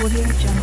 AudioJungle. AudioJungle.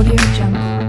AudioJungle.